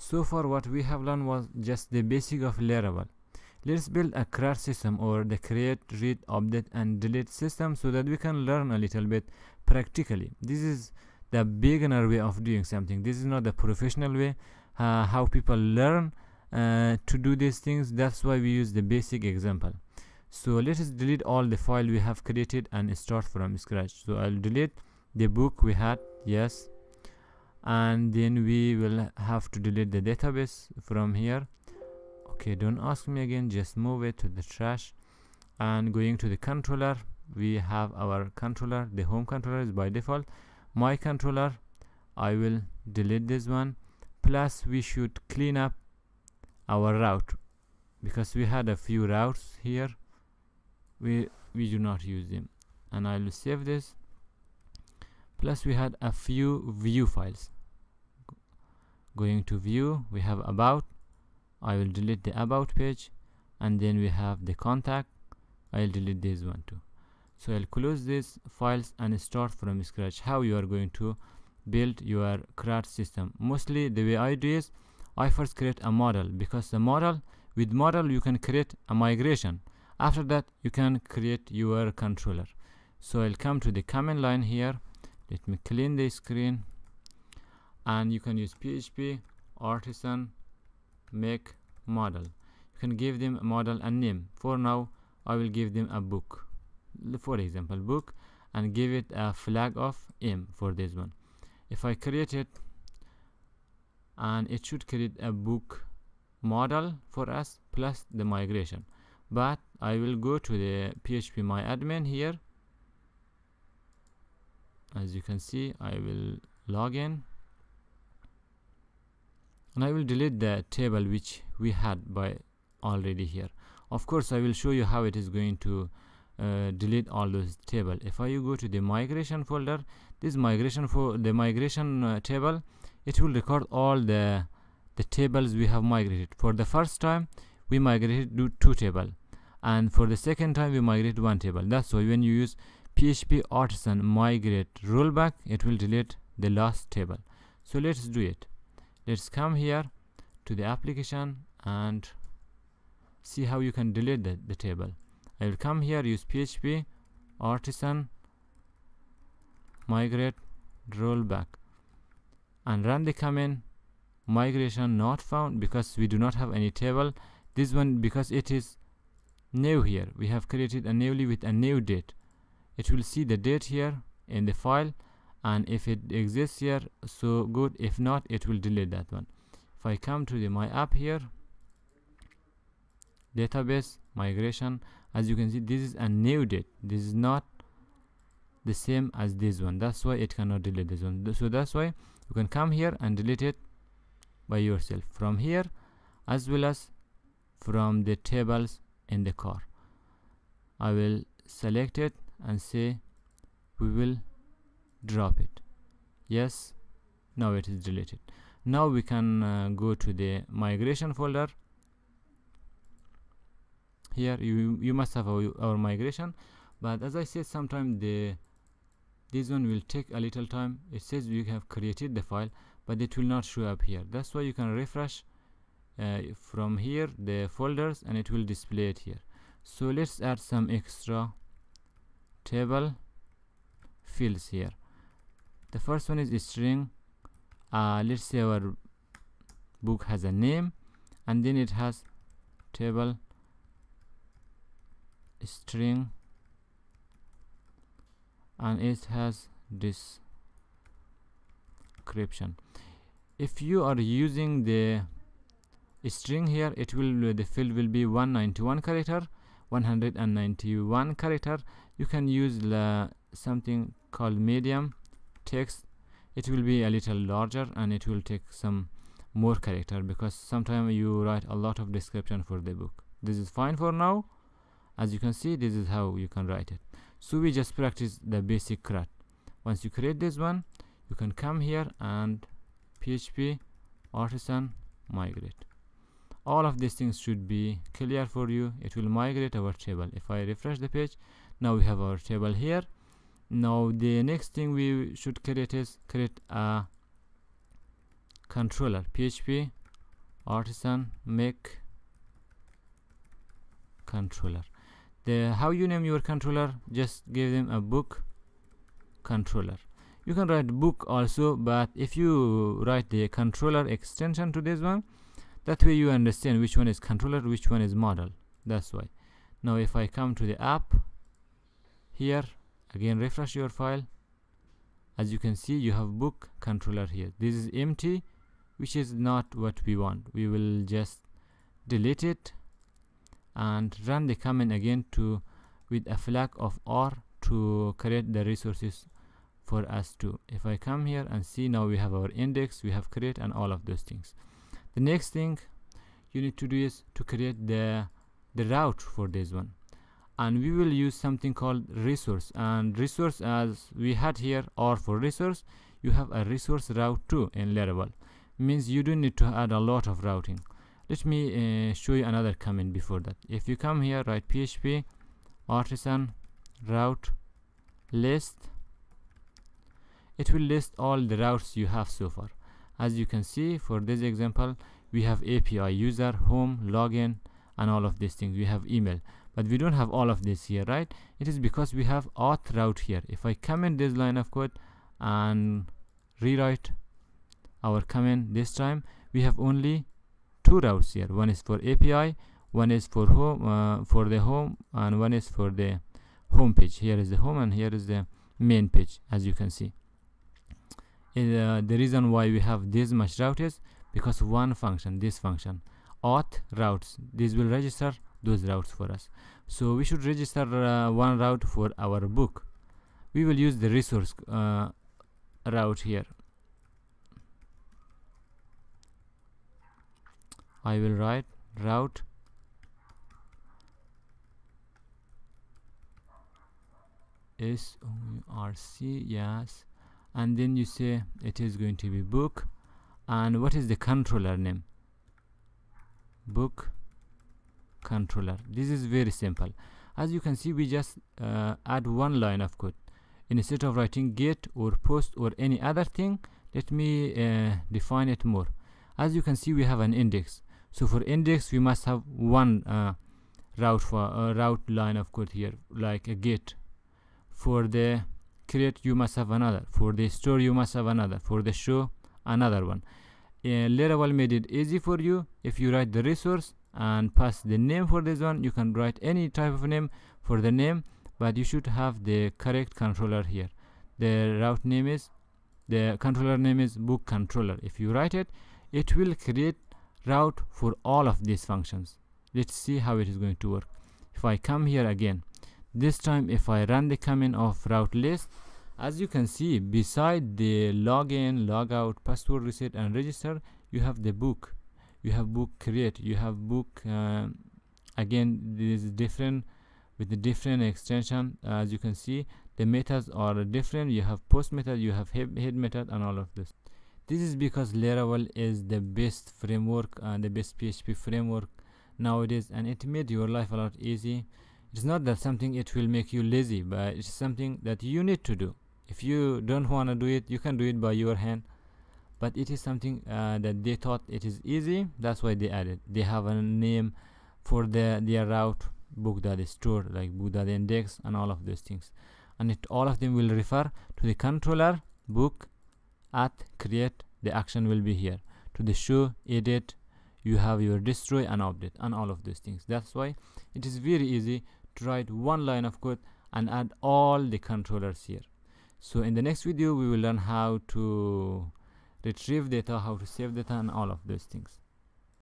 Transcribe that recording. So far what we have learned was just the basic of Laravel. Let's build a CRUD system, or the create, read, update and delete system, so that we can learn a little bit practically. This is the beginner way of doing something. This is not the professional way how people learn to do these things. That's why we use the basic example. So let us delete all the file we have created and start from scratch. So I'll delete the book we had, yes, and then we will have to delete the database from here. Okay, don't ask me again, just move it to the trash. And going to the controller, we have our controller. The home controller is by default. My controller, I will delete this one. Plus we should clean up our route, because we had a few routes here, we do not use them, and I will save this. Plus we had a few view files. Going to view, we have about, I will delete the about page, and then we have the contact, I'll delete this one too. So I'll close these files and start from scratch how you are going to build your CRUD system. Mostly the way I do is I first create a model, because the model, with model you can create a migration. After that you can create your controller. So I'll come to the command line here. Let me clean the screen, and you can use PHP artisan make model. You can give them a model and name. For now I will give them a book, for example book, and give it a flag of M for this one. If I create it, and it should create a book model for us plus the migration. But I will go to the phpMyAdmin here. As you can see, I will log in, and I will delete the table which we had by already here. Of course I will show you how it is going to delete all those table. If I go to the migration folder, this migration for the migration table, it will record all the tables we have migrated. For the first time we migrated two table, and for the second time we migrate one table. That's why when you use PHP artisan migrate rollback, it will delete the last table. So let's do it. Let's come here to the application and see how you can delete the table. I will come here, use PHP artisan migrate rollback, and run the command. Migration not found, because we do not have any table. This one, because it is new here, we have created a newly with a new date. It will see the date here in the file, and if it exists here, so good. If not, it will delete that one. If I come to the my app here, database migration, as you can see, this is a new date. This is not the same as this one. That's why it cannot delete this one. So that's why you can come here and delete it by yourself from here, as well as from the tables in the car. I will select it and say we will drop it. Yes, now it is deleted. Now we can go to the migration folder. Here you must have our migration, but as I said, sometimes this one will take a little time. It says we have created the file, but it will not show up here. That's why you can refresh from here the folders, and it will display it here. So let's add some extra table fields here. The first one is a string. Let's say our book has a name, and then it has table string, and it has description. If you are using the string here, it will, the field will be 191 character, 191 character. You can use something called medium text. It will be a little larger, and it will take some more character, because sometimes you write a lot of description for the book. This is fine for now. As you can see, this is how you can write it. So we just practice the basic CRUD. Once you create this one, you can come here and PHP artisan migrate. All of these things should be clear for you. It will migrate our table. If I refresh the page, now we have our table here. Now the next thing we should create is create a controller. PHP artisan make controller. How you name your controller, just give them a book controller. You can write book also, but if you write the controller extension to this one, that way you understand which one is controller, which one is model. That's why. Now if I come to the app here, again refresh your file, as you can see you have book controller here. This is empty, which is not what we want. We will just delete it and run the command again to with a flag of R to create the resources for us to. If I come here and see, now we have our index, we have create and all of those things. The next thing you need to do is to create the route for this one, and we will use something called resource. And resource, as we had here, or for resource, you have a resource route too in Laravel. Means you don't need to add a lot of routing. Let me show you another comment before that. If you come here, write PHP artisan route list, it will list all the routes you have so far. As you can see, for this example we have API, user, home, login, and all of these things. We have email, but we don't have all of this here, right? It is because we have auth route here. If I comment this line of code and rewrite our comment this time, we have only two routes here. One is for API, one is for home, for the home, and one is for the home page. Here is the home and here is the main page. As you can see, the reason why we have this much route is because one function, this function auth routes, this will register those routes for us. So we should register one route for our book. We will use the resource route here. I will write route SOURC, yes, and then you say it is going to be book. And what is the controller name? Book controller. This is very simple. As you can see, we just add one line of code. Instead of writing get or post or any other thing, let me define it more. As you can see, we have an index. So for index, we must have one route for route line of code here, like a get. For the create, you must have another. For the store, you must have another. For the show, another one. Laravel made it easy for you. If you write the resource and pass the name for this one, you can write any type of name for the name, but you should have the correct controller here. The route name is, the controller name is book controller. If you write it, it will create route for all of these functions. Let's see how it is going to work. If I come here again, this time if I run the command of route list, as you can see, beside the login, logout, password reset, and register, you have the book, you have book create, you have book again. This is different with the different extension. As you can see, the methods are different. You have post method, you have head method, and all of this. This is because Laravel is the best framework and the best PHP framework nowadays, and it made your life a lot easy. It's not that something it will make you lazy, but it's something that you need to do. If you don't want to do it, you can do it by your hand, but it is something that they thought it is easy. That's why they added. They have a name for their route, book.store, like book.index, and all of those things. And all of them will refer to the controller, book, at create, the action will be here. To the show, edit, you have your destroy and update, and all of those things. That's why it is very easy to write one line of code and add all the controllers here. So in the next video, we will learn how to retrieve data, how to save data, and all of those things.